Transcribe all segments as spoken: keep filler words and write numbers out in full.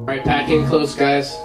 Alright, pack in close, guys.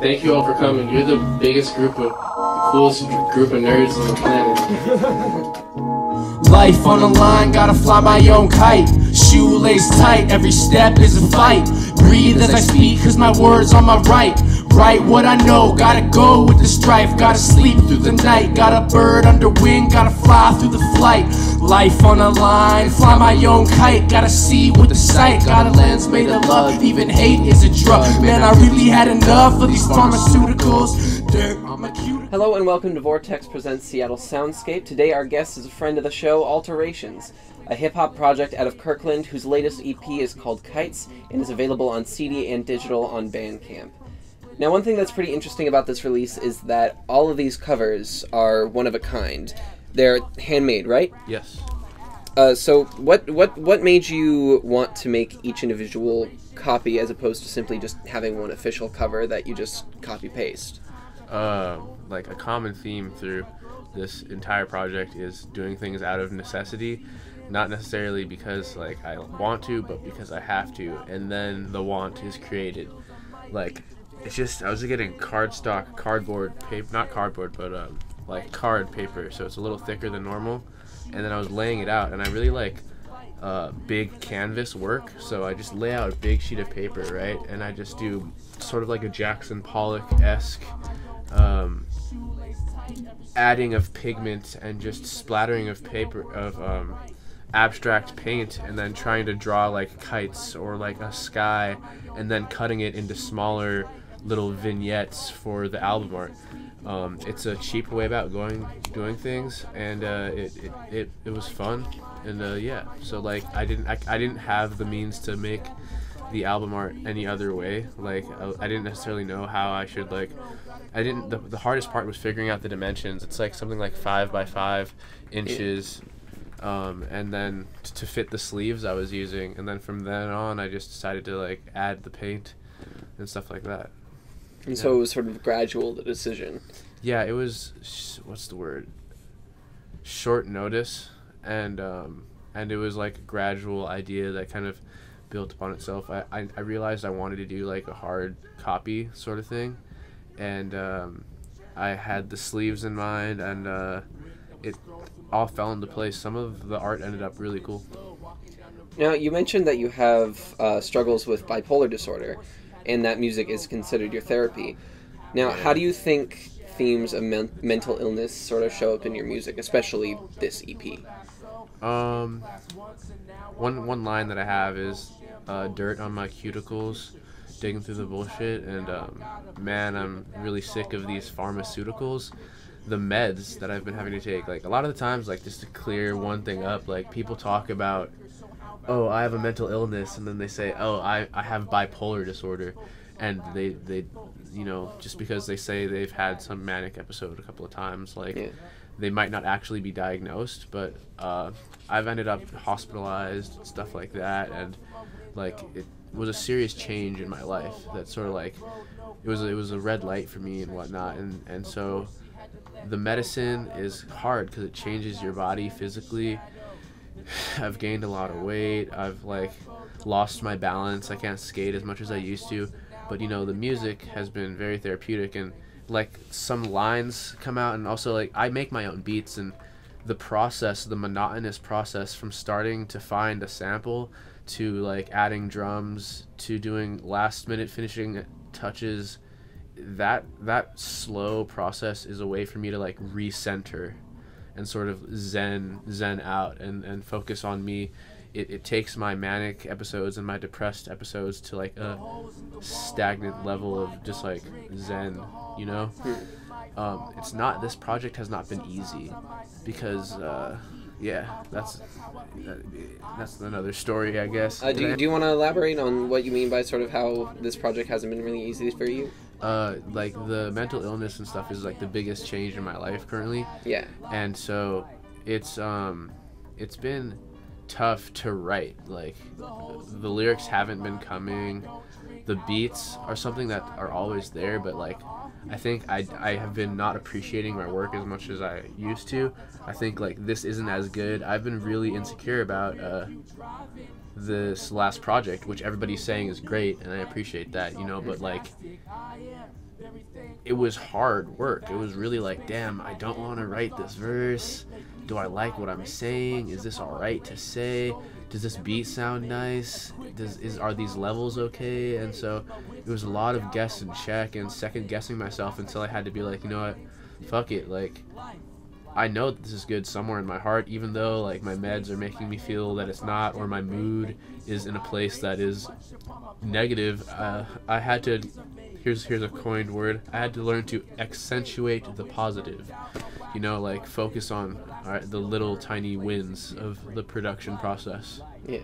Thank you all for coming. You're the biggest group of, the coolest group of nerds on the planet. Life on the line, gotta fly my own kite. Shoelace tight, every step is a fight. Breathe as I speak, cause my words on my right. Write what I know, gotta go with the strife. Gotta sleep through the night, got a bird under wing. Gotta fly through the flight. Life on a line, fly my own kite. Gotta see with the sight, got a lens made of love. Even hate is a drug. Man, I really had enough of these pharmaceuticals. Dirt on my cuticles. Hello and welcome to Vortex Presents Seattle Soundscape. Today our guest is a friend of the show, Alterations, a hip-hop project out of Kirkland whose latest E P is called Kites and is available on C D and digital on Bandcamp. Now, one thing that's pretty interesting about this release is that all of these covers are one of a kind. They're handmade, right? Yes. Uh, so what, what, what made you want to make each individual copy as opposed to simply just having one official cover that you just copy-paste? Uh, like, a common theme through this entire project is doing things out of necessity. Not necessarily because, like, I want to, but because I have to. And then the want is created. Like... It's just, I was getting cardstock, cardboard, paper, not cardboard, but um, like card paper, so it's a little thicker than normal, and then I was laying it out, and I really like uh, big canvas work, so I just lay out a big sheet of paper, right, and I just do sort of like a Jackson Pollock-esque um, adding of pigment and just splattering of paper, of um, abstract paint, and then trying to draw like kites or like a sky, and then cutting it into smaller little vignettes for the album art. Um, it's a cheap way about going doing things, and uh, it, it, it it was fun, and uh, yeah. So like I didn't I, I didn't have the means to make the album art any other way. Like I, I didn't necessarily know how I should like. I didn't. The, the hardest part was figuring out the dimensions. It's like something like five by five inches. It Um, and then to fit the sleeves I was using, and then from then on I just decided to like add the paint and stuff like that. And yeah. So it was sort of gradual, the decision. Yeah, it was, what's the word? Short notice, and um, and it was like a gradual idea that kind of built upon itself. I, I, I realized I wanted to do like a hard copy sort of thing, and um, I had the sleeves in mind, and uh, it all fell into place. Some of the art ended up really cool. Now, you mentioned that you have uh, struggles with bipolar disorder, and that music is considered your therapy. Now, how do you think themes of men mental illness sort of show up in your music, especially this E P? Um, one, one line that I have is, uh, dirt on my cuticles, digging through the bullshit, and um, man, I'm really sick of these pharmaceuticals. The meds that I've been having to take, like a lot of the times, like just to clear one thing up, like people talk about, oh, I have a mental illness, and then they say, oh, I, I have bipolar disorder, and they, they, you know, just because they say they've had some manic episode a couple of times, like yeah. They might not actually be diagnosed, but uh, I've ended up hospitalized and stuff like that, and like it was a serious change in my life that sort of like, it was, it was a red light for me and whatnot, and, and so... The medicine is hard because it changes your body physically. I've gained a lot of weight. I've like lost my balance. I can't skate as much as I used to. But you know, the music has been very therapeutic, and like some lines come out, and also like I make my own beats, and the process, the monotonous process from starting to find a sample to like adding drums to doing last minute finishing touches, that that slow process is a way for me to like recenter and sort of zen zen out and and focus on me. It, it takes my manic episodes and my depressed episodes to like a stagnant level of just like zen, you know. Um it's not, this project has not been easy because uh yeah, that's that, that's another story, I guess. Uh, do you, do you want to elaborate on what you mean by sort of how this project hasn't been really easy for you? Uh, like the mental illness and stuff is like the biggest change in my life currently. Yeah. And so it's um, it's been tough to write. Like the lyrics haven't been coming. The beats are something that are always there, but like. I think I, I have been not appreciating my work as much as I used to. I think like this isn't as good. I've been really insecure about uh, this last project, which everybody's saying is great, and I appreciate that, you know, but like, it was hard work. It was really like, damn, I don't want to write this verse. Do I like what I'm saying? Is this all right to say? Does this beat sound nice? Does is are these levels okay? And so it was a lot of guess and check and second guessing myself until I had to be like, you know what, fuck it, like, I know that this is good somewhere in my heart, even though like my meds are making me feel that it's not, or my mood is in a place that is negative. Uh, I had to, here's here's a coined word, I had to learn to accentuate the positive. You know, like focus on all right, the little tiny wins of the production process. Yeah.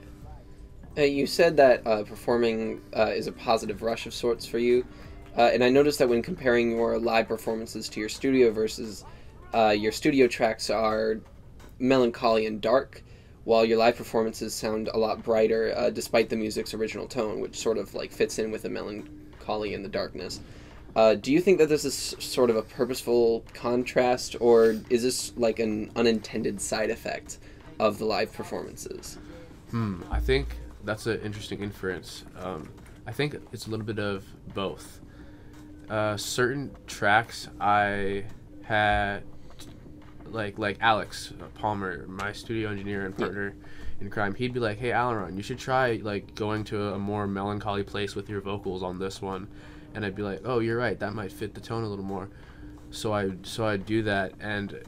Uh, you said that uh, performing uh, is a positive rush of sorts for you, uh, and I noticed that when comparing your live performances to your studio versus Uh, your studio tracks are melancholy and dark, while your live performances sound a lot brighter, uh, despite the music's original tone, which sort of like fits in with the melancholy and the darkness. Uh, do you think that this is sort of a purposeful contrast, or is this like an unintended side effect of the live performances? Hmm, I think that's an interesting inference. Um, I think it's a little bit of both. Uh, certain tracks I had... Like like Alex Palmer, my studio engineer and partner in crime, he'd be like, "Hey, Alaron, you should try like going to a more melancholy place with your vocals on this one," and I'd be like, "Oh, you're right. That might fit the tone a little more." So I so I'd do that, and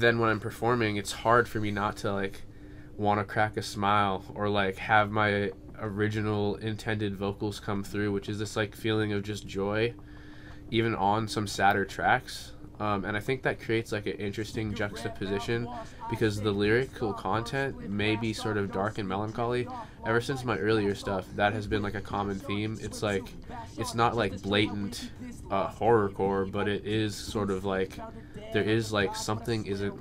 then when I'm performing, it's hard for me not to like want to crack a smile or like have my original intended vocals come through, which is this like feeling of just joy, even on some sadder tracks. Um, and I think that creates like an interesting juxtaposition, because the lyrical content may be sort of dark and melancholy. Ever since my earlier stuff, that has been like a common theme. It's like, it's not like blatant uh, horrorcore, but it is sort of like, there is like something isn't,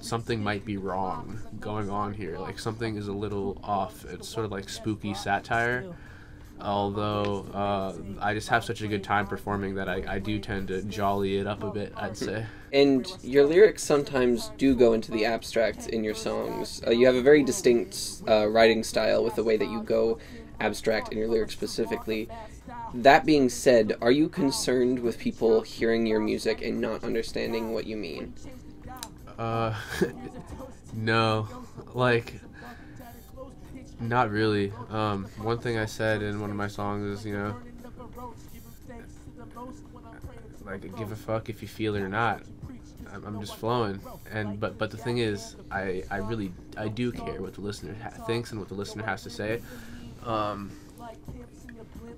something might be wrong going on here. Like something is a little off. It's sort of like spooky satire. Although uh, I just have such a good time performing that I, I do tend to jolly it up a bit, I'd say. And your lyrics sometimes do go into the abstract in your songs. Uh, you have a very distinct uh, writing style with the way that you go abstract in your lyrics specifically. That being said, are you concerned with people hearing your music and not understanding what you mean? Uh, no. Like... Not really. Um, one thing I said in one of my songs is, you know, like, give a fuck if you feel it or not. I'm, I'm just flowing. And but but the thing is, I I really I do care what the listener ha thinks and what the listener has to say. Um,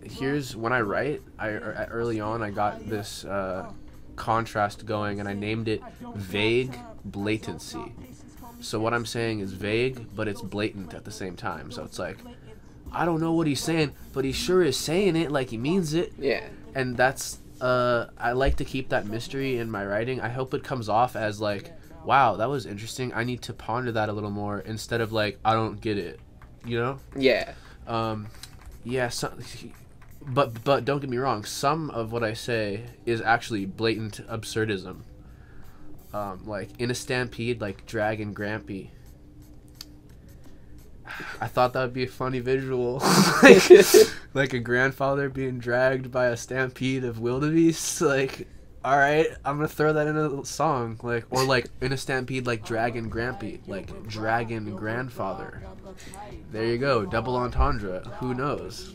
here's when I write. I early on I got this uh, contrast going, and I named it vague blatancy. So what I'm saying is vague, but it's blatant at the same time. So it's like, I don't know what he's saying, but he sure is saying it like he means it. Yeah. And that's, uh, I like to keep that mystery in my writing. I hope it comes off as like, wow, that was interesting. I need to ponder that a little more, instead of like, I don't get it, you know? Yeah. Um, yeah, so, but, but don't get me wrong. Some of what I say is actually blatant absurdism. Um, like in a stampede, like Dragon Grampy. I thought that would be a funny visual, like, like a grandfather being dragged by a stampede of wildebeest. Like, all right, I'm gonna throw that in a song, like, or like in a stampede, like Dragon Grampy, like Dragon Grandfather. There you go, double entendre. Who knows?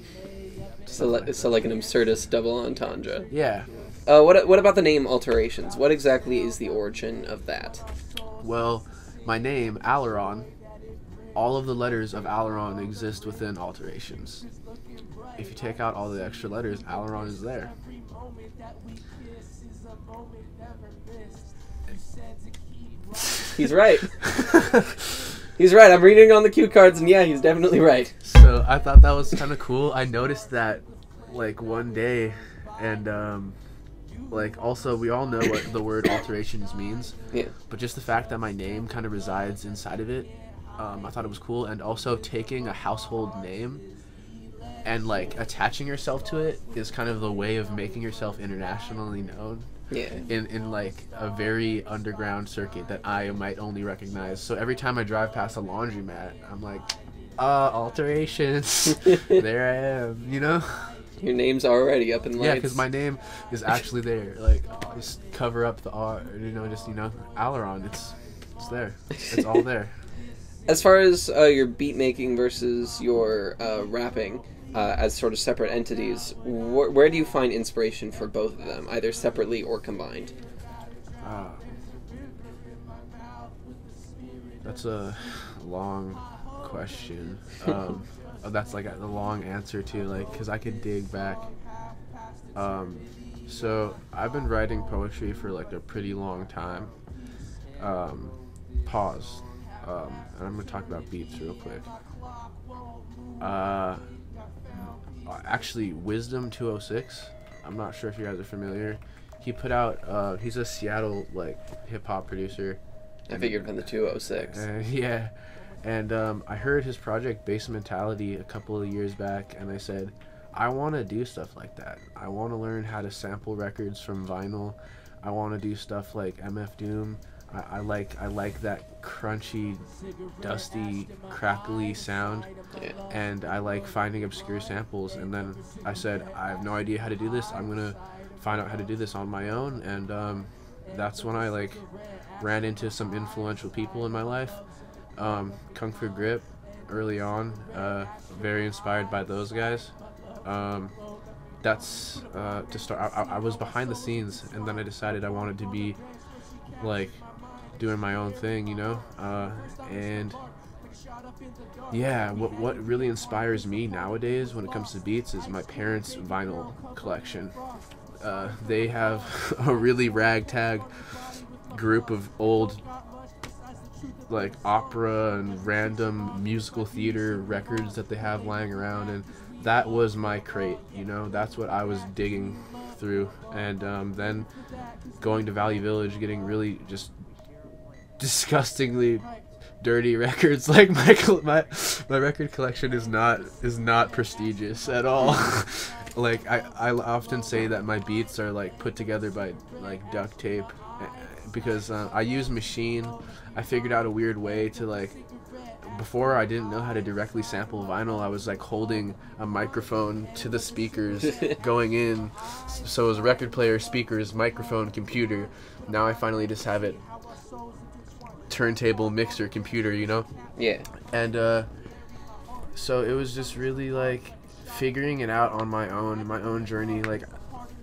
So, like, so like an absurdist double entendre. Yeah. Uh, what, what about the name Alterations? What exactly is the origin of that? Well, my name, Alaron, all of the letters of Alaron exist within Alterations. If you take out all the extra letters, Alaron is there. He's right. He's right. I'm reading on the cue cards, and yeah, he's definitely right. So I thought that was kind of cool. I noticed that, like, one day, and, um... like, also, we all know what the word alterations means, yeah. But just the fact that my name kind of resides inside of it, um, I thought it was cool. And also taking a household name and, like, attaching yourself to it is kind of the way of making yourself internationally known. yeah. in, in like a very underground circuit that I might only recognize. So every time I drive past a laundromat, I'm like, uh, Alterations. There I am, you know? Your name's already up in lights. Yeah, because my name is actually there. Like, I'll just cover up the R, you know, just, you know, Alaron. It's, it's there. It's all there. As far as uh, your beat making versus your uh, rapping uh, as sort of separate entities, wh where do you find inspiration for both of them, either separately or combined? Uh, that's a long question. Um, that's like a, a long answer to, like, because I could dig back. Um, so I've been writing poetry for like a pretty long time. Um, pause. Um, and I'm going to talk about beats real quick. Uh, actually, Wisdom two oh six, I'm not sure if you guys are familiar. He put out, uh, he's a Seattle, like, hip-hop producer. I figured it had the two oh six. Uh, yeah. And um, I heard his project, Bass Mentality, a couple of years back, and I said, I want to do stuff like that. I want to learn how to sample records from vinyl. I want to do stuff like M F Doom. I, I like I like that crunchy, dusty, crackly sound, yeah. And I like finding obscure samples. And then I said, I have no idea how to do this. I'm gonna find out how to do this on my own. And um, that's when I like ran into some influential people in my life. Um, Kung Fu Grip, early on, uh, very inspired by those guys. Um, that's uh, to start. I, I was behind the scenes, and then I decided I wanted to be like doing my own thing, you know, uh, and yeah, what, what really inspires me nowadays when it comes to beats is my parents' vinyl collection. Uh, they have a really ragtag group of old, like, opera and random musical theater records that they have lying around, and that was my crate, you know, that's what I was digging through. And um, then going to Valley Village, getting really just disgustingly dirty records. Like my my my record collection is not is not prestigious at all. Like I I often say that my beats are like put together by like duct tape, because uh, I use machine. I figured out a weird way to like. Before I didn't know how to directly sample vinyl. I was like holding a microphone to the speakers going in, so it was record player, speakers, microphone, computer. Now I finally just have it turntable, mixer, computer, you know? Yeah. And uh, so it was just really like figuring it out on my own, my own journey. Like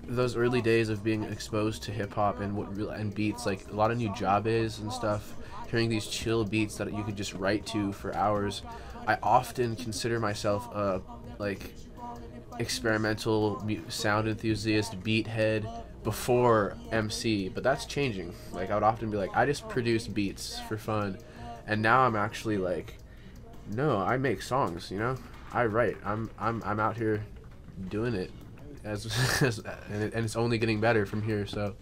those early days of being exposed to hip hop and what real and beats, like a lot of new jobs and stuff. Hearing these chill beats that you could just write to for hours. I often consider myself a like experimental sound enthusiast, beat head before M C, but that's changing. Like I would often be like, I just produce beats for fun, and now I'm actually like, no, I make songs. You know, I write. I'm I'm I'm out here doing it, as, as and, it, and it's only getting better from here. So,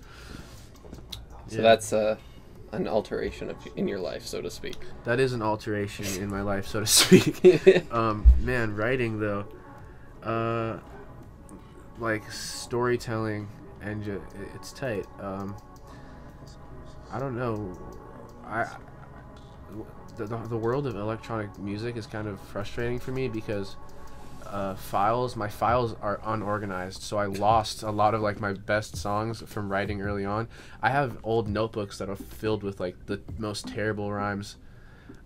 yeah. So that's uh. an alteration of, in your life, so to speak. That is an alteration in my life, so to speak. Um, man, writing though, uh, like storytelling, and ju it's tight. Um, I don't know. I the, the world of electronic music is kind of frustrating for me because uh, files, my files are unorganized, so I lost a lot of like my best songs from writing early on. I have old notebooks that are filled with like the most terrible rhymes.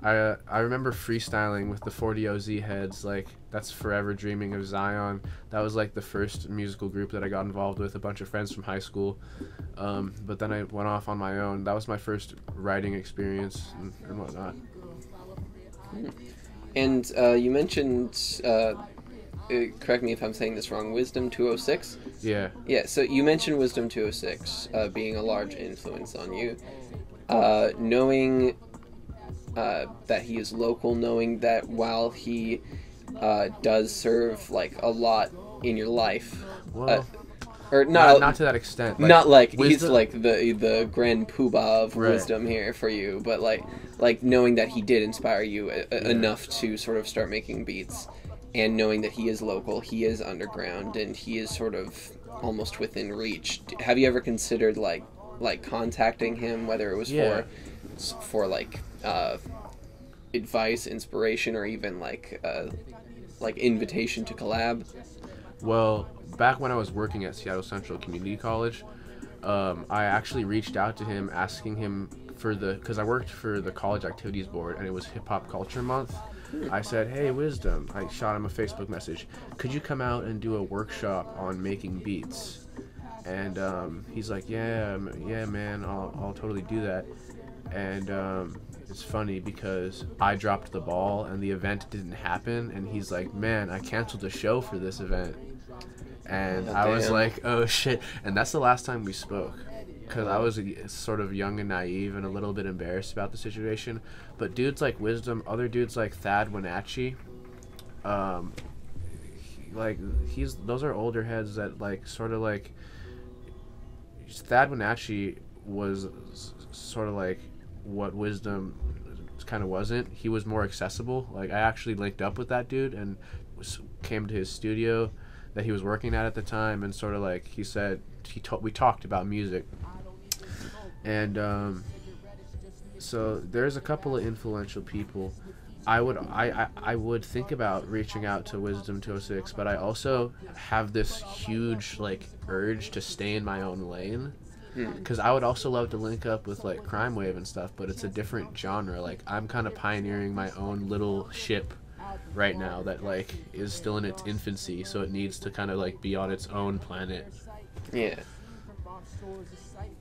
I uh, I remember freestyling with the forty O Z Heads, like that's Forever Dreaming of Zion. That was like the first musical group that I got involved with, a bunch of friends from high school. Um, but then I went off on my own. That was my first writing experience and, and whatnot. And uh, you mentioned. Uh Uh, correct me if I'm saying this wrong, Wisdom two oh six? Yeah. Yeah, so you mentioned Wisdom two oh six uh, being a large influence on you. Uh, knowing uh, that he is local, knowing that while he uh, does serve, like, a lot in your life... Well, uh, or not, not, not to that extent. Like, not like wisdom? He's, like, the the grand poobah of right. Wisdom here for you, but, like, like knowing that he did inspire you a yeah. enough to sort of start making beats... and knowing that he is local, he is underground, and he is sort of almost within reach. Have you ever considered like like contacting him, whether it was yeah. for for like uh, advice, inspiration, or even like uh, like invitation to collab? Well, back when I was working at Seattle Central Community College, um, I actually reached out to him asking him for the, because I worked for the college activities board and it was Hip Hop Culture Month. I said, hey, Wisdom, I shot him a Facebook message, could you come out and do a workshop on making beats? And um, he's like, yeah, yeah, man, I'll, I'll totally do that. And um, it's funny because I dropped the ball and the event didn't happen. And he's like, man, I canceled the show for this event. And oh, I was like, oh, shit. And that's the last time we spoke. Because I was sort of young and naive and a little bit embarrassed about the situation. But dudes like Wisdom, other dudes like Thad Wenatchee, um, he, like, he's, those are older heads that, like, sort of, like, Thad Wenatchee was sort of, like, what Wisdom kind of wasn't. He was more accessible. Like, I actually linked up with that dude and was, came to his studio that he was working at at the time, and sort of, like, he said, he t- we talked about music. And um, so there's a couple of influential people. I would I, I, I would think about reaching out to Wisdom two oh six, but I also have this huge like urge to stay in my own lane, because I would also love to link up with like Crime Wave and stuff, but it's a different genre. Like, I'm kind of pioneering my own little ship right now that like is still in its infancy, so it needs to kind of like be on its own planet. Yeah.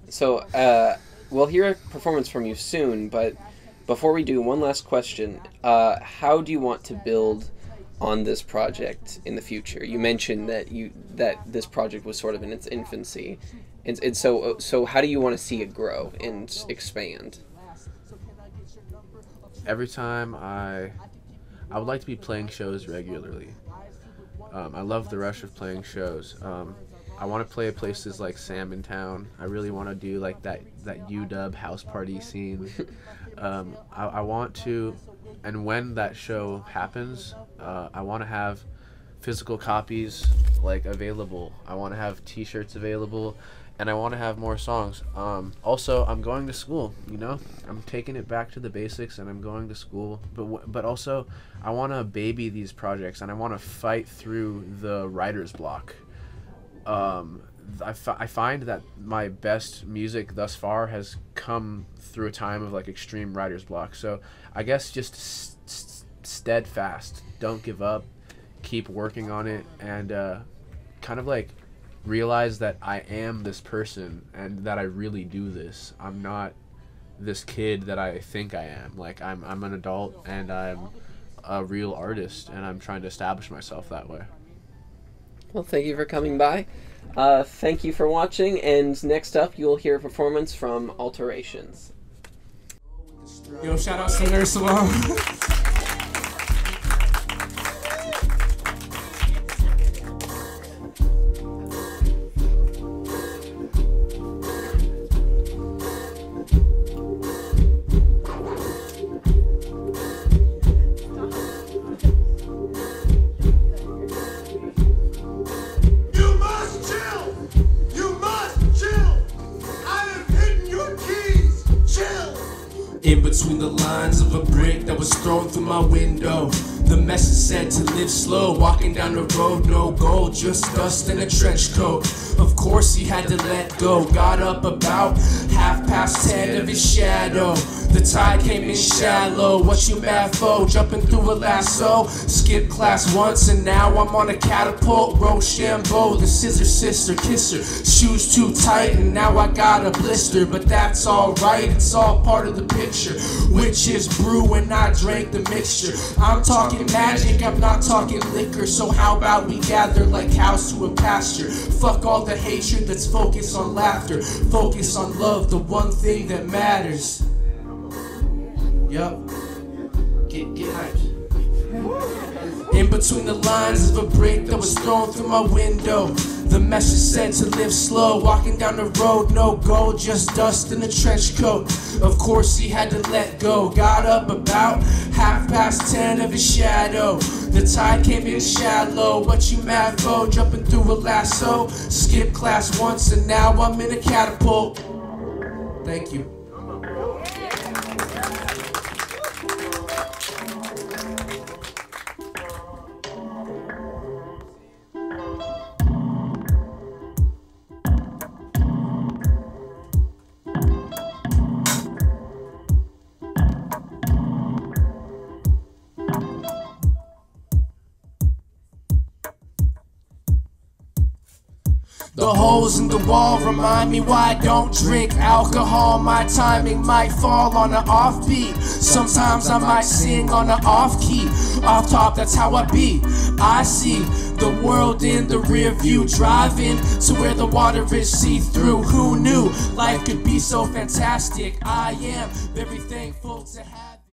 So, uh, we'll hear a performance from you soon, but before we do, one last question. Uh, how do you want to build on this project in the future? You mentioned that you that this project was sort of in its infancy, and, and so so how do you want to see it grow and expand? Every time I, I would like to be playing shows regularly. Um, I love the rush of playing shows. Um, I want to play places like Salmontown. I really want to do like that that U W house party scene. um, I, I want to, and when that show happens, uh, I want to have physical copies like available. I want to have T-shirts available, and I want to have more songs. Um, also, I'm going to school. You know, I'm taking it back to the basics, and I'm going to school. But w- but also, I want to baby these projects, and I want to fight through the writer's block. Um, I, f- I find that my best music thus far has come through a time of like extreme writer's block. So I guess just st- st- steadfast, don't give up, keep working on it, and uh, kind of like realize that I am this person and that I really do this. I'm not this kid that I think I am. Like, I'm I'm an adult and I'm a real artist, and I'm trying to establish myself that way. Well, thank you for coming by. Uh, thank you for watching, and next up you'll hear a performance from Alterations. Yo, shout out Singer Salon. Between the lines of a brick that was thrown through my window, the message said to live slow, walking down the road, no gold, just dust in a trench coat. Of course he had to let go, got up about half past ten of his shadow. The tide came in shallow, what you mad for? Jumping through a lasso, skipped class once and now I'm on a catapult. Rochambeau, the scissor sister, kisser, shoes too tight and now I got a blister. But that's alright, it's all part of the picture. Witches brew and I drank the mixture. I'm talking magic, I'm not talking liquor. So how about we gather like cows to a pasture? Fuck all the hatred, let's focus on laughter. Focus on love, the one thing that matters. Yup. Get, get hyped. In between the lines of a brick that was thrown through my window. The message said to live slow, walking down the road, no gold, just dust in a trench coat. Of course he had to let go, got up about half past ten of his shadow. The tide came in shallow, but you mad foe, jumping through a lasso. Skip class once and now I'm in a catapult. Thank you. The holes in the wall remind me why I don't drink alcohol. My timing might fall on an off beat. Sometimes I might sing on an off key. Off top, that's how I be. I see the world in the rear view, driving to where the water is see-through. Who knew life could be so fantastic? I am very thankful to have